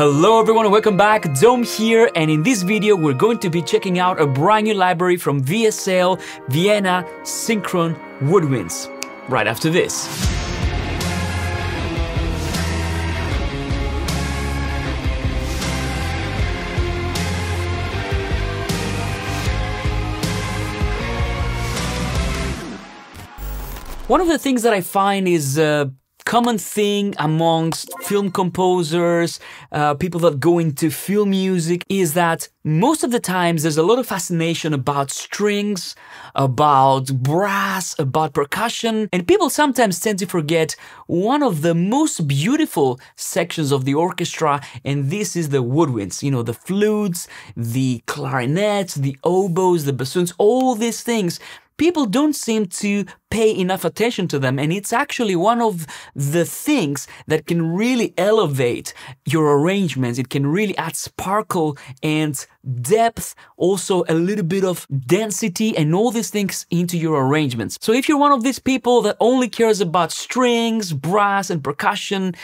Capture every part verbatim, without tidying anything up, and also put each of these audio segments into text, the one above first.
Hello everyone and welcome back, Dom here, and in this video we're going to be checking out a brand new library from V S L Vienna Synchron Woodwinds, right after this. One of the things that I find is a common thing amongst film composers, uh, people that go into film music, is that most of the times there's a lot of fascination about strings, about brass, about percussion, and people sometimes tend to forget one of the most beautiful sections of the orchestra, and this is the woodwinds. You know, the flutes, the clarinets, the oboes, the bassoons, all these things. People don't seem to pay enough attention to them, and it's actually one of the things that can really elevate your arrangements. It can really add sparkle and depth, also a little bit of density and all these things into your arrangements. So if you're one of these people that only cares about strings, brass and percussion,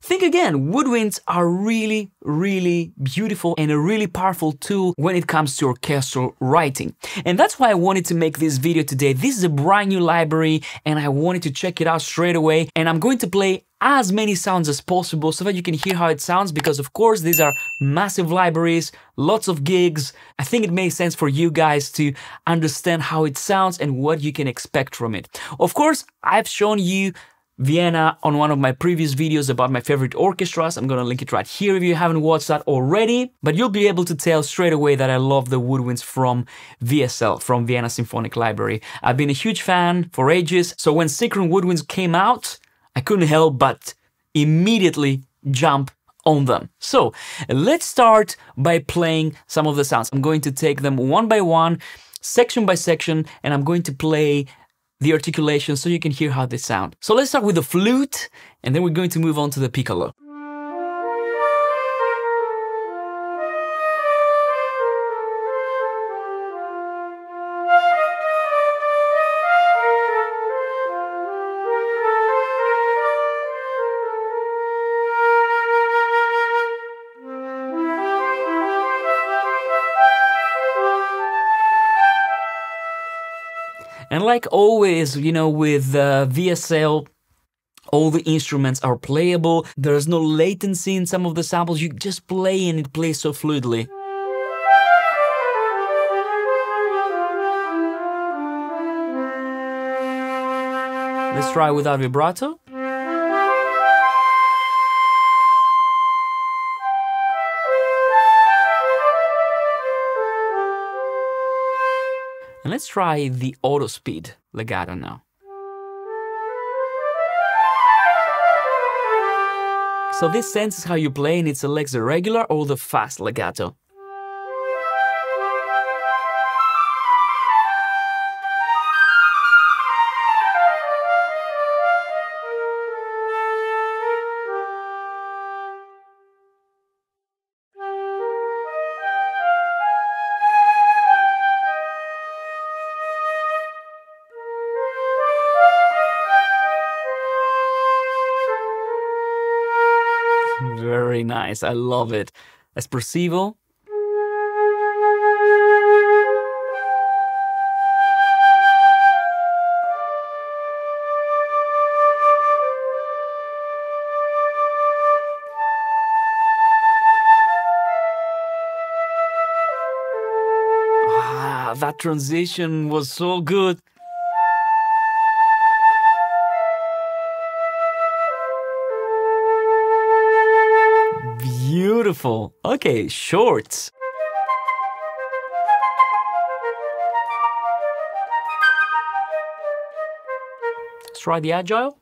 think again. Woodwinds are really, really beautiful and a really powerful tool when it comes to orchestral writing. And that's why I wanted to make this video today. This is a brand new library and I wanted to check it out straight away. And I'm going to play as many sounds as possible so that you can hear how it sounds, because of course these are massive libraries, lots of gigs. I think it makes sense for you guys to understand how it sounds and what you can expect from it. Of course, I've shown you Vienna on one of my previous videos about my favorite orchestras. I'm gonna link it right here if you haven't watched that already, but you'll be able to tell straight away that I love the woodwinds from V S L, from Vienna Symphonic Library. I've been a huge fan for ages, so when Synchron Woodwinds came out, I couldn't help but immediately jump on them. So let's start by playing some of the sounds. I'm going to take them one by one, section by section, and I'm going to play the articulation so you can hear how they sound. So let's start with the flute, and then we're going to move on to the piccolo. And like always, you know, with uh, V S L, all the instruments are playable. There's no latency in some of the samples. You just play and it plays so fluidly. Let's try without vibrato. Let's try the auto speed legato now. So this senses how you play and it selects the regular or the fast legato. Very nice, I love it. Espressivo. Ah, that transition was so good. Beautiful. Okay, shorts. Let's try the agile.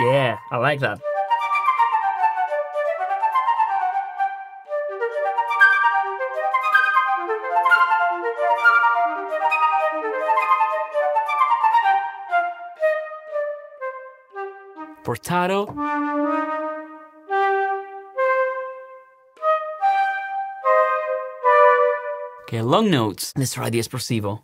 Yeah, I like that. Portato. Okay, long notes. Let's try the espressivo.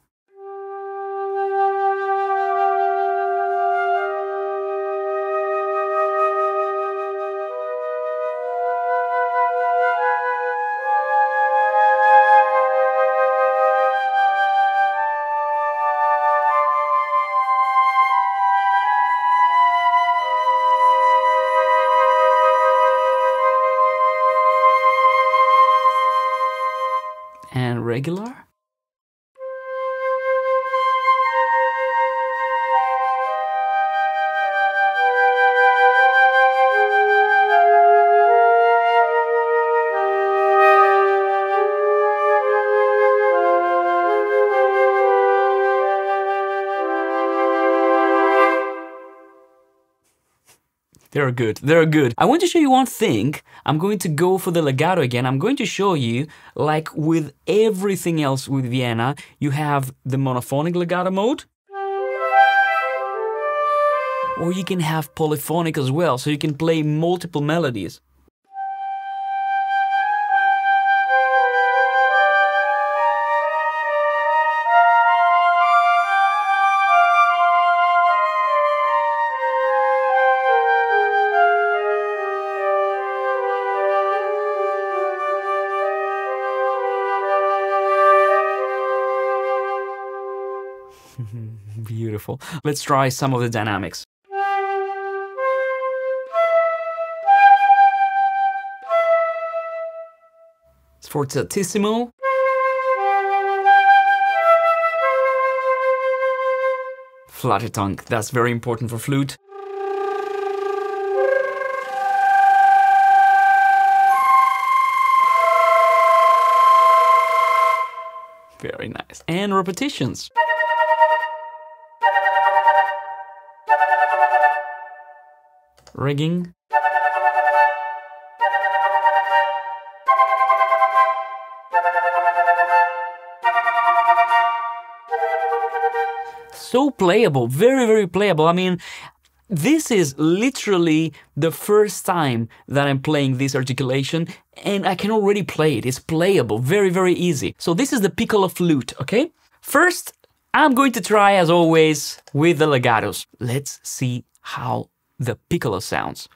regular? They're good, they're good. I want to show you one thing. I'm going to go for the legato again. I'm going to show you, like with everything else with Vienna, you have the monophonic legato mode, or you can have polyphonic as well, so you can play multiple melodies. Beautiful. Let's try some of the dynamics. It's fortissimo. Flutter tongue, that's very important for flute. Very nice. And repetitions. Rigging. So playable, very, very playable. I mean, this is literally the first time that I'm playing this articulation, and I can already play it. It's playable, very, very easy. So this is the piccolo flute, okay? First, I'm going to try, as always, with the legatos. Let's see how the piccolo sounds.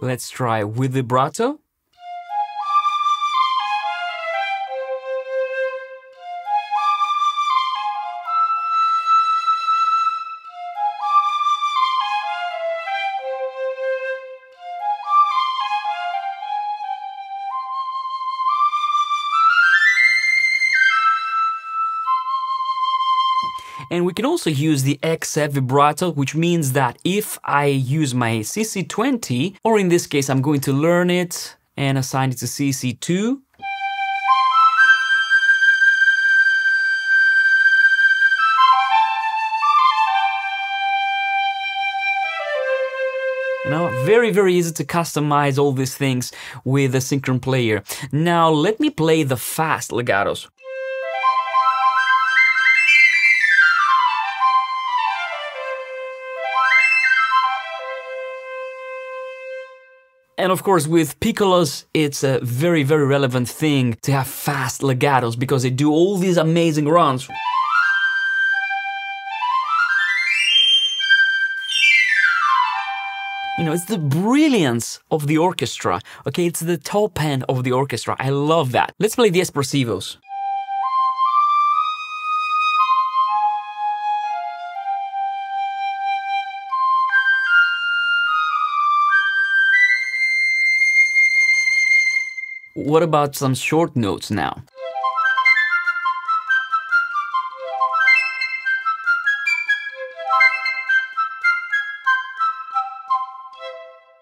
Let's try with the vibrato. And we can also use the X F vibrato, which means that if I use my C C twenty, or in this case, I'm going to learn it and assign it to C C two. Now, very, very easy to customize all these things with the Synchron Player. Now, let me play the fast legatos. And of course, with piccolos, it's a very, very relevant thing to have fast legatos because they do all these amazing runs. You know, it's the brilliance of the orchestra, okay? It's the top end of the orchestra. I love that. Let's play the espressivos. What about some short notes now?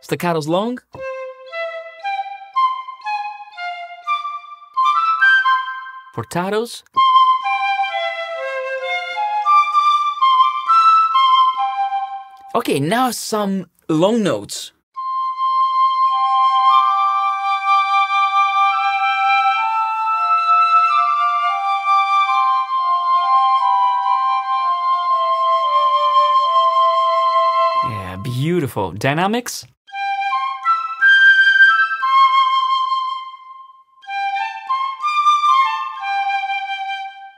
Staccato's long. Portados. Okay, now some long notes. Beautiful. Dynamics.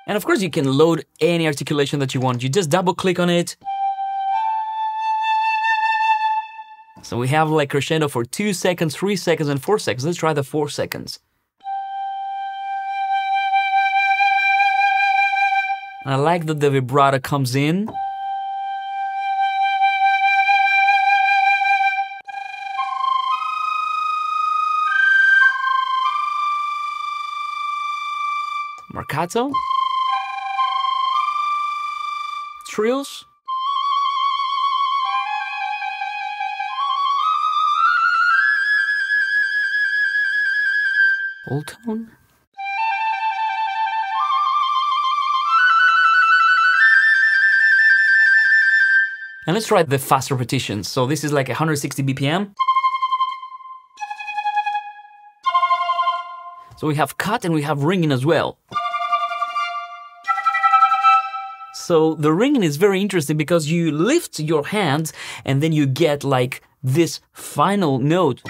And of course you can load any articulation that you want. You just double click on it. So we have like crescendo for two seconds, three seconds, and four seconds. Let's try the four seconds. And I like that the vibrato comes in. Marcato. Trills. Whole tone. And let's try the fast repetitions. So this is like one hundred sixty B P M. So we have cut and we have ringing as well. So the ringing is very interesting because you lift your hands and then you get like this final note.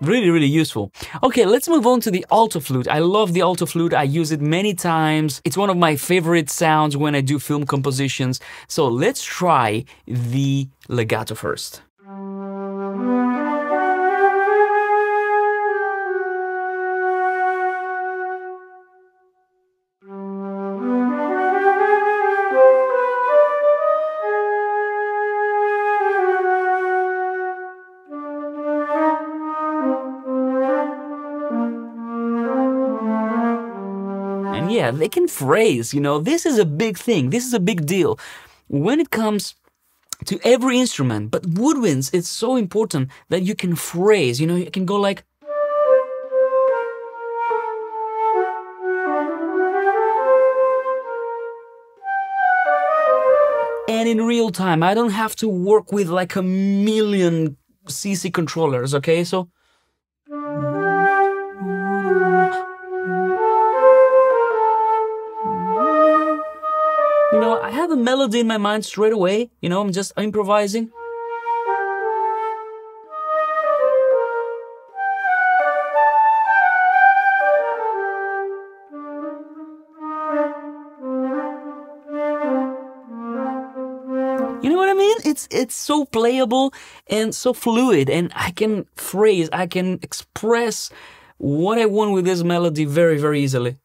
Really, really useful. Okay, let's move on to the alto flute. I love the alto flute. I use it many times. It's one of my favorite sounds when I do film compositions. So let's try the legato first. Yeah, they can phrase, you know, this is a big thing, this is a big deal when it comes to every instrument, but woodwinds, it's so important that you can phrase, you know, you can go like, and in real time, I don't have to work with like a million C C controllers, okay, so you know, I have a melody in my mind straight away, you know, I'm just improvising. You know what I mean? It's it's so playable and so fluid, and I can phrase, I can express what I want with this melody very, very easily.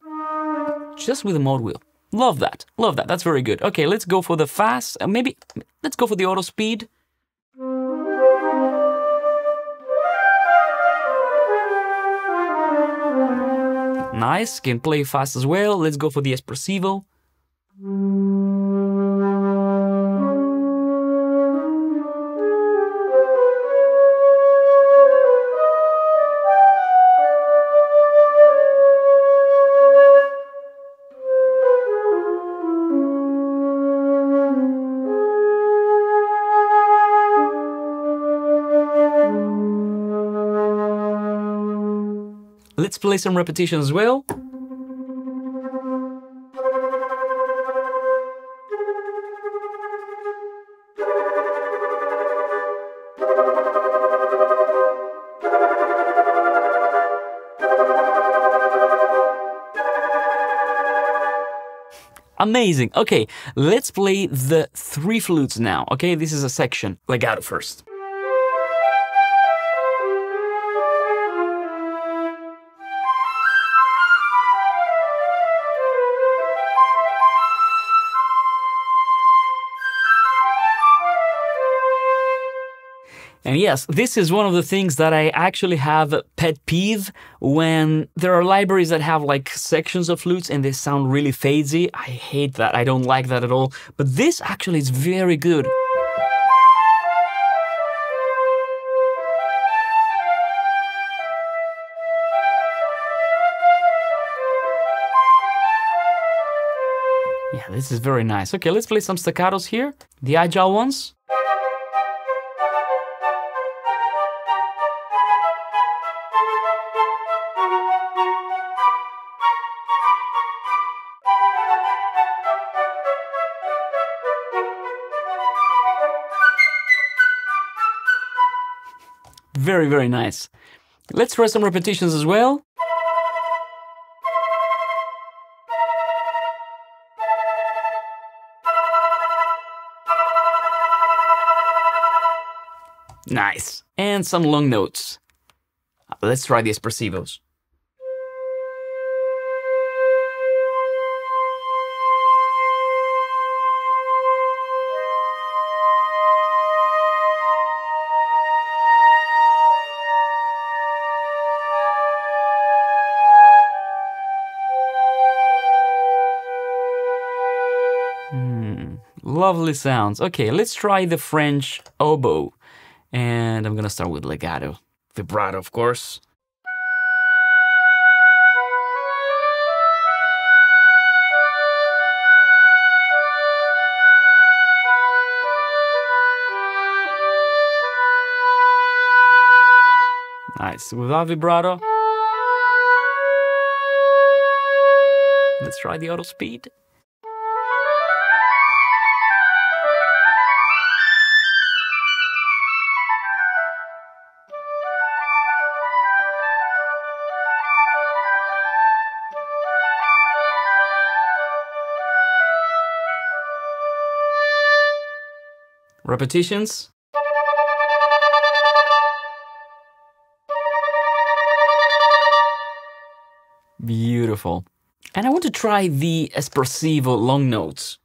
Just with a mode wheel. Love that, love that, that's very good. Okay, let's go for the fast, uh, maybe, let's go for the auto speed. Nice, can play fast as well. Let's go for the espressivo. Let's play some repetition as well. Amazing. Okay, let's play the three flutes now. Okay, this is a section. Legato first. And yes, this is one of the things that I actually have a pet peeve when there are libraries that have like sections of flutes and they sound really fadesy. I hate that. I don't like that at all. But this actually is very good. Yeah, this is very nice. Okay, let's play some staccatos here. The agile ones. Very, very nice. Let's try some repetitions as well. Nice. And some long notes. Let's try the espressivos. Lovely sounds. Okay, let's try the French oboe. And I'm gonna start with legato. Vibrato, of course. Nice. Without vibrato. Let's try the auto speed. Repetitions. Beautiful. And I want to try the espressivo long notes.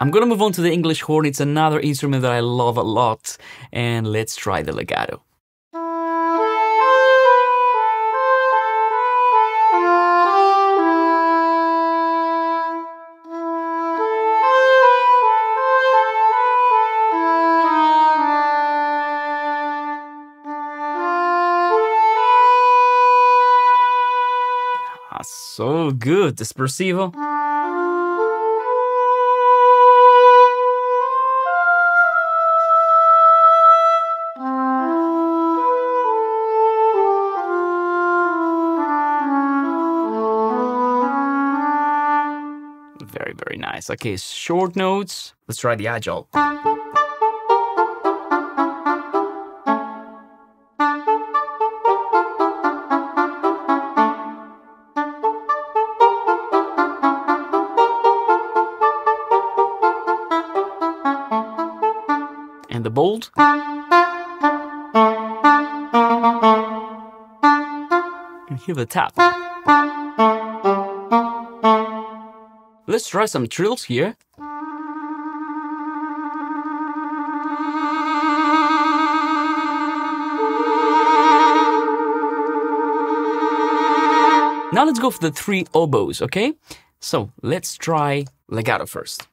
I'm gonna move on to the English horn. It's another instrument that I love a lot. And let's try the legato. Ah, so good, espressivo. Very, very nice. Okay, short notes. Let's try the agile. And the bold. And hear the tap. Let's try some trills here. Now let's go for the three oboes, okay? So let's try legato first.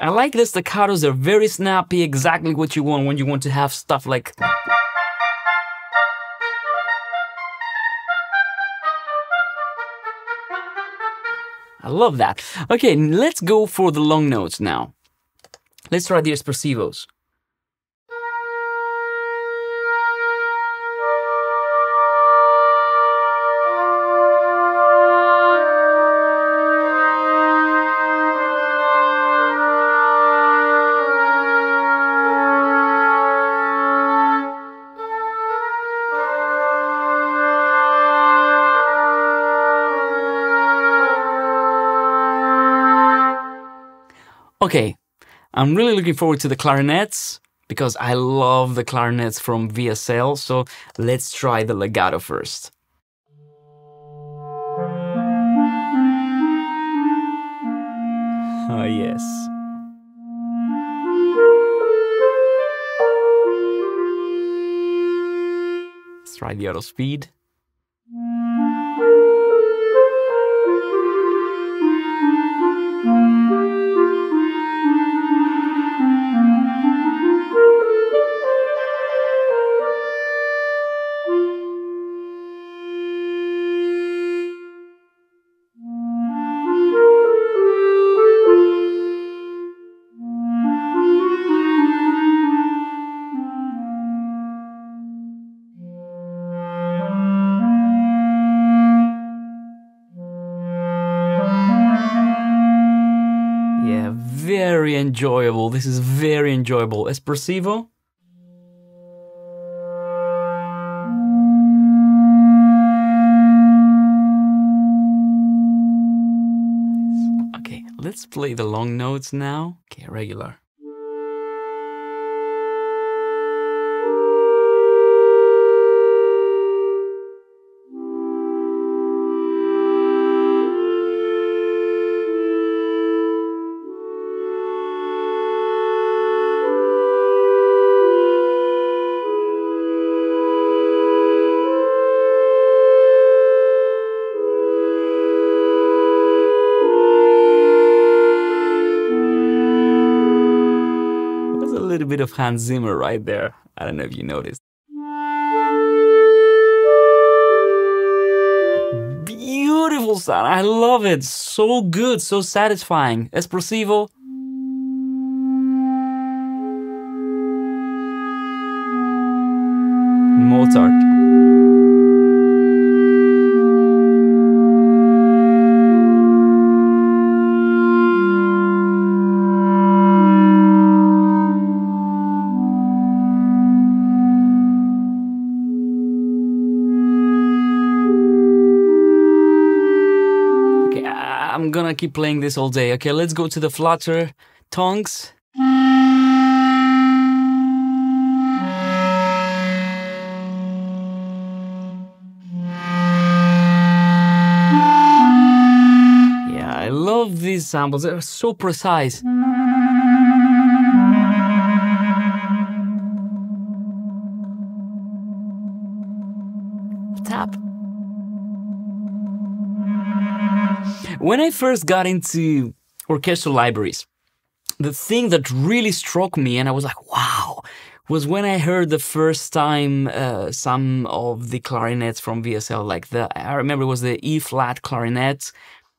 I like the staccatos, they're very snappy, exactly what you want when you want to have stuff like... I love that. Okay, let's go for the long notes now. Let's try the espressivos. Okay, I'm really looking forward to the clarinets because I love the clarinets from V S L, so let's try the legato first. Oh yes. Let's try the auto speed. enjoyable. This is very enjoyable. Espressivo. Okay, let's play the long notes now. Okay, regular. Bit of Hans Zimmer right there. I don't know if you noticed. Beautiful sound. I love it. So good, so satisfying. Espressivo. Mozart. I'm gonna keep playing this all day. Okay, let's go to the flutter tongues. Yeah, I love these samples. They're so precise. Tap. When I first got into orchestral libraries, the thing that really struck me, and I was like, wow, was when I heard the first time uh, some of the clarinets from V S L, like the, I remember it was the E-flat clarinet,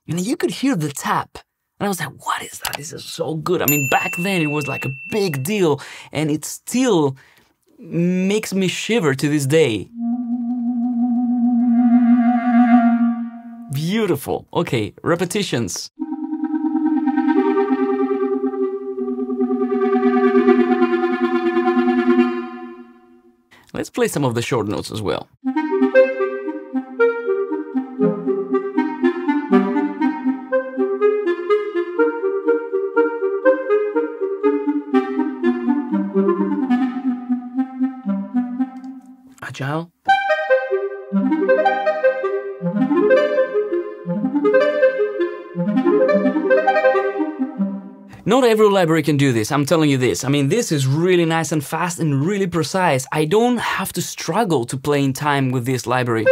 and you could hear the tap. And I was like, what is that? This is so good. I mean, back then it was like a big deal, and it still makes me shiver to this day. Beautiful. Okay, repetitions. Let's play some of the short notes as well. Agile. Not every library can do this, I'm telling you this. I mean, this is really nice and fast and really precise. I don't have to struggle to play in time with this library.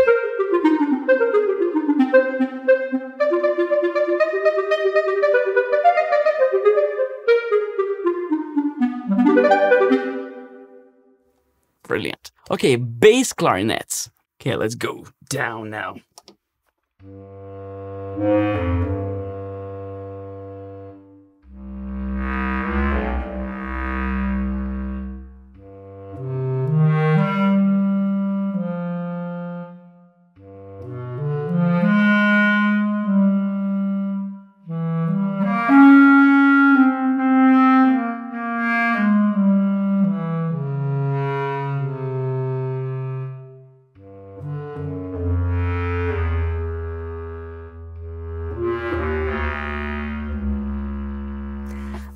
Brilliant. Okay, bass clarinets. Okay, let's go down now.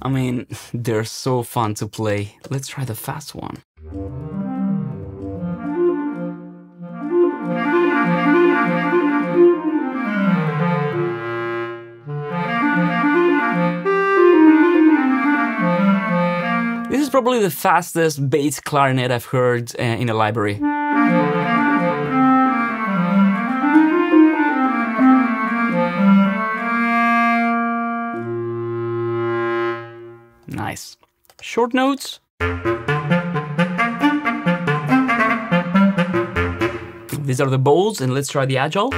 I mean, they're so fun to play. Let's try the fast one. This is probably the fastest bass clarinet I've heard uh, in a library. Nice. Short notes. These are the bowls, and let's try the agile.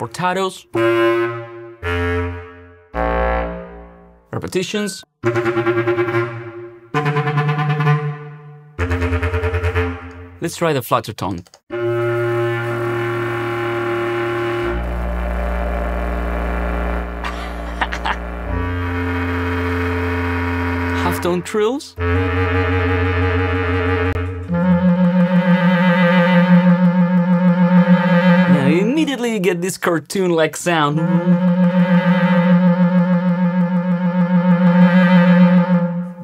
Portados. Repetitions. Let's try the flutter tongue. halftone trills. Now immediately you get this cartoon-like sound.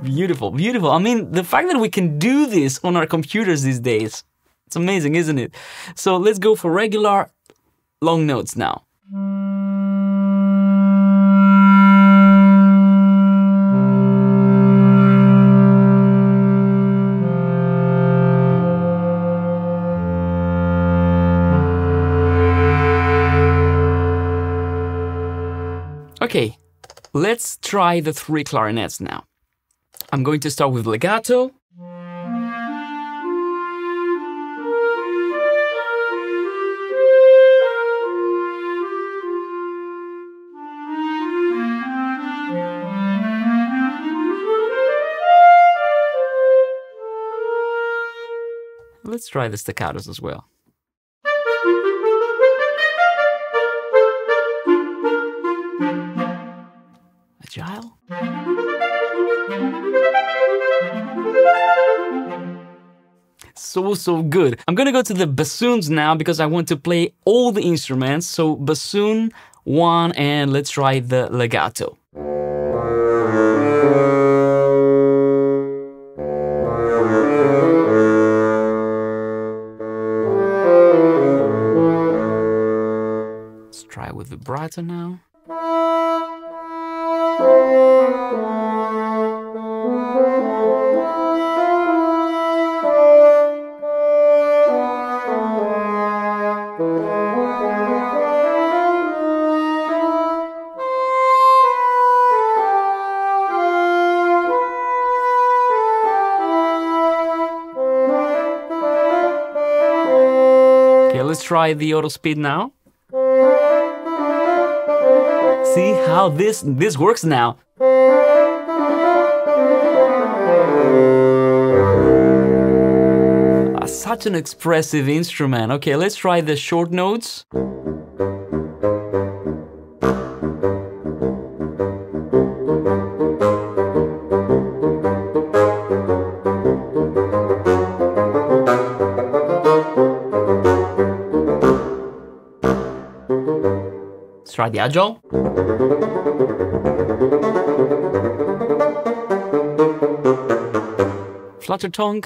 Beautiful, beautiful. I mean, the fact that we can do this on our computers these days, it's amazing, isn't it? So let's go for regular long notes now. Okay, let's try the three clarinets now. I'm going to start with legato. Let's try the staccatos as well. Agile. So, so good. I'm gonna go to the bassoons now because I want to play all the instruments. So bassoon one, and let's try the legato. Let's try with vibrato now. Okay, let's try the auto speed now. See how this this works now. Uh, such an expressive instrument. Okay, let's try the short notes. Let's try the agile. Flutter tongue.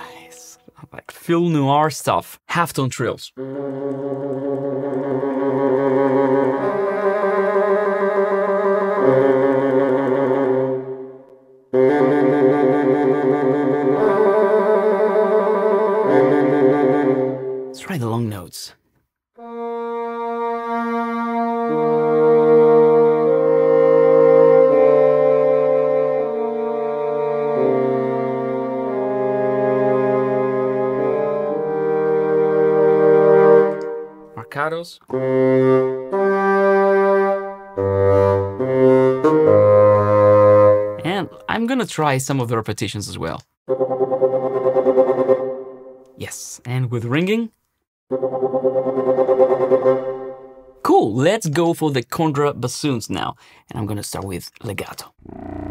Nice. Like film noir stuff. Halftone trills. Let's try the long notes. Marcados. And I'm gonna try some of the repetitions as well. Yes, and with ringing. Cool, let's go for the Condra bassoons now. And I'm gonna start with legato. Mm-hmm.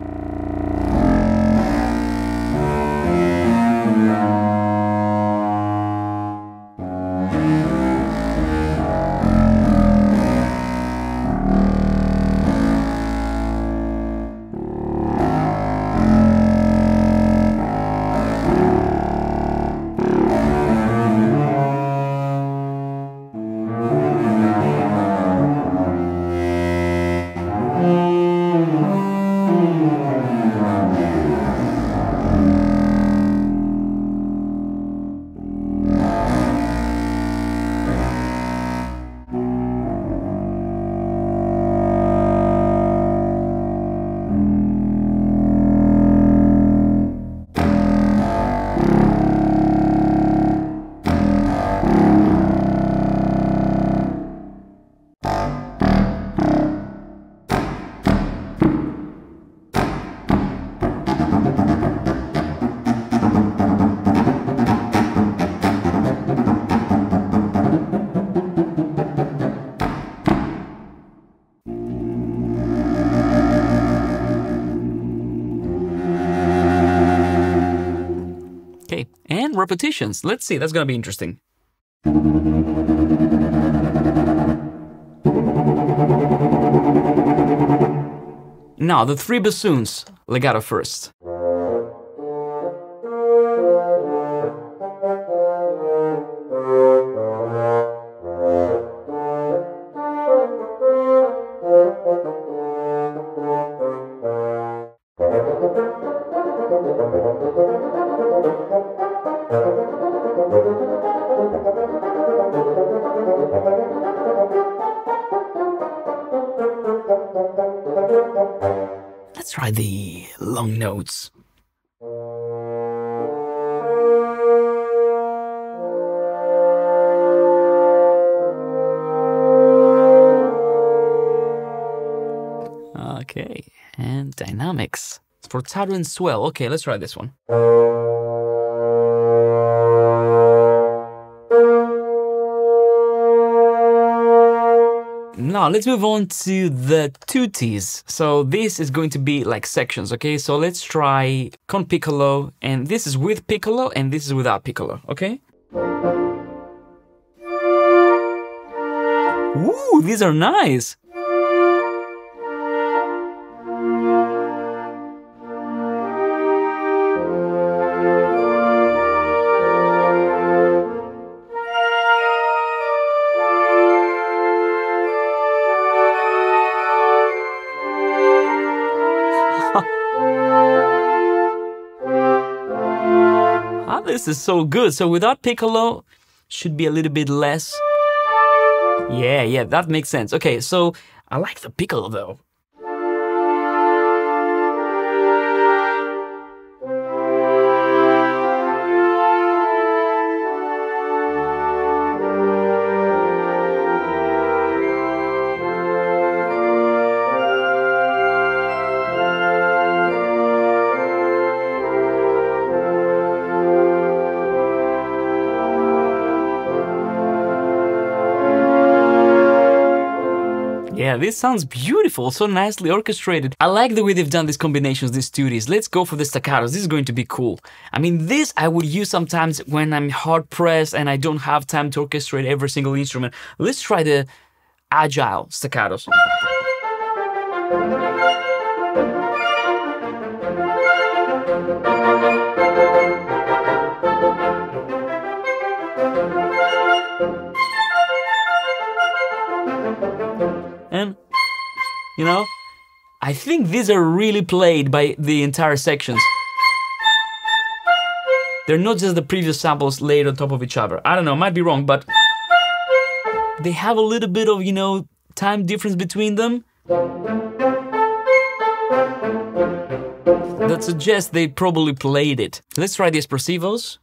Okay, and repetitions. Let's see, that's gonna be interesting. Now, the three bassoons, legato first. Let's try the long notes. Okay, and dynamics. It's forzato and swell. Okay, let's try this one. Now let's move on to the tuttis. So this is going to be like sections, okay? So let's try con piccolo, and this is with piccolo and this is without piccolo, okay? Ooh, these are nice! This is so good. So without piccolo, should be a little bit less. Yeah, yeah, that makes sense. Okay, so I like the piccolo though. Yeah, this sounds beautiful, so nicely orchestrated. I like the way they've done these combinations, these tuttis. Let's go for the staccatos, this is going to be cool. I mean, this I would use sometimes when I'm hard-pressed and I don't have time to orchestrate every single instrument. Let's try the agile staccatos. And, you know, I think these are really played by the entire sections. They're not just the previous samples laid on top of each other. I don't know, might be wrong, but they have a little bit of, you know, time difference between them that suggests they probably played it. Let's try the espressivos.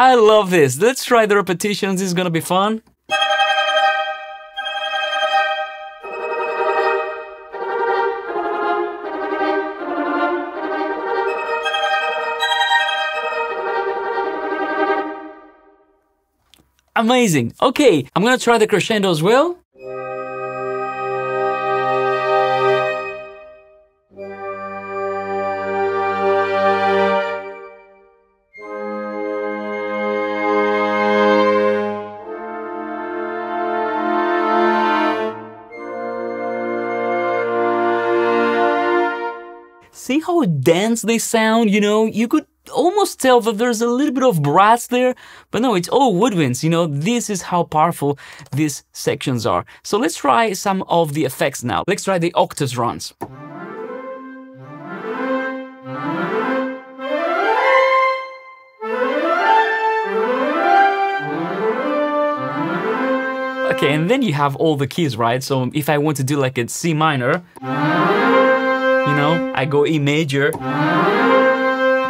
I love this. Let's try the repetitions. This is gonna be fun. Amazing. Okay, I'm gonna try the crescendo as well. See how dense they sound, you know? You could almost tell that there's a little bit of brass there, but no, it's all woodwinds, you know, this is how powerful these sections are. So let's try some of the effects now. Let's try the octaves runs. Okay, and then you have all the keys, right? So if I want to do like a C minor, you know, I go E major,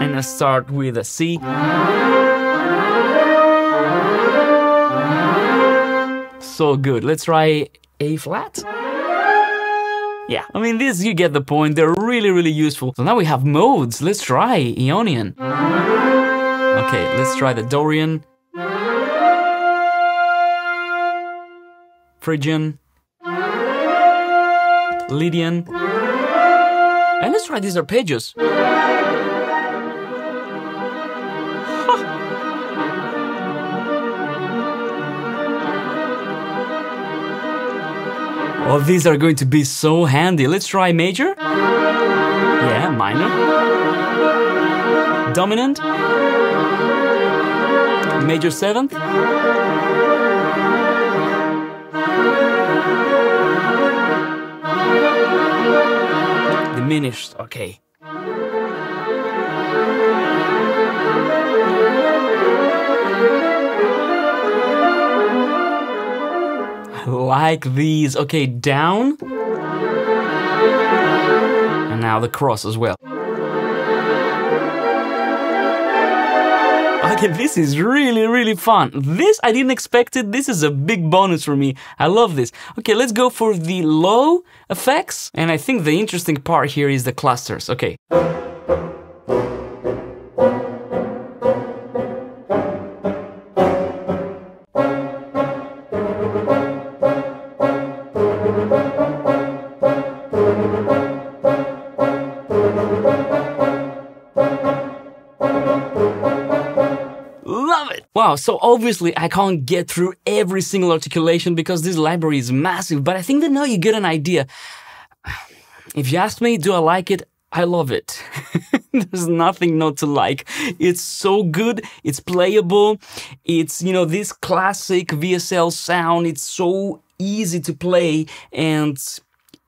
and I start with a C, so good. Let's try A flat. Yeah, I mean, this, you get the point, they're really, really useful. So now we have modes, let's try Ionian. Okay, let's try the Dorian. Phrygian, Lydian, and let's try these arpeggios. Huh. Oh, these are going to be so handy. Let's try major, yeah, minor, dominant, major seventh, diminished, okay. I like these, okay, down. And now the cross as well. Okay, this is really, really fun. This, I didn't expect it. This is a big bonus for me. I love this. Okay, let's go for the low effects. And I think the interesting part here is the clusters. Okay. Wow, so obviously I can't get through every single articulation because this library is massive, but I think that now you get an idea. If you ask me, do I like it? I love it. There's nothing not to like. It's so good, it's playable, it's, you know, this classic V S L sound, it's so easy to play, and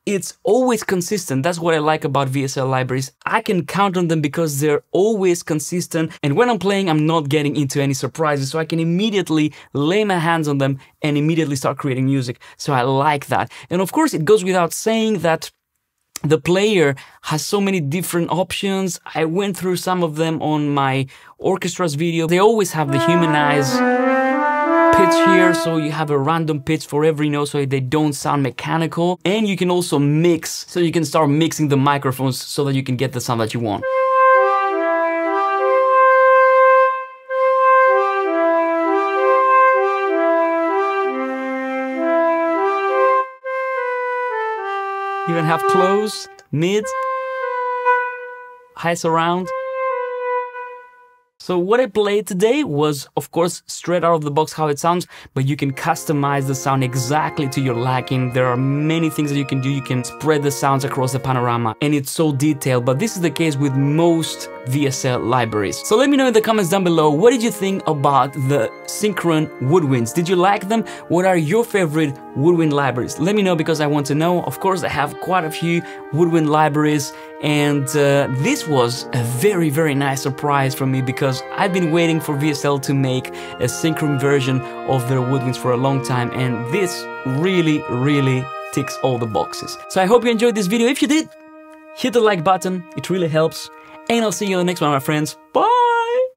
it's always consistent. That's what I like about V S L libraries. I can count on them because they're always consistent, and when I'm playing, I'm not getting into any surprises, so I can immediately lay my hands on them and immediately start creating music. So I like that. And of course, it goes without saying that the player has so many different options. I went through some of them on my orchestras video. They always have the humanized pitch here, so you have a random pitch for every note so they don't sound mechanical, and you can also mix, so you can start mixing the microphones so that you can get the sound that you want. You can have close, mid, high surround. So what I played today was, of course, straight out of the box how it sounds, but you can customize the sound exactly to your liking. There are many things that you can do. You can spread the sounds across the panorama, and it's so detailed, but this is the case with most V S L libraries. So let me know in the comments down below, what did you think about the Synchron woodwinds? Did you like them? What are your favorite woodwind libraries? Let me know, because I want to know. Of course, I have quite a few woodwind libraries, and uh, this was a very, very nice surprise for me, because I've been waiting for V S L to make a Synchron version of their woodwinds for a long time, and this really, really ticks all the boxes. So I hope you enjoyed this video. If you did, hit the like button, it really helps. And I'll see you in the next one, my friends. Bye!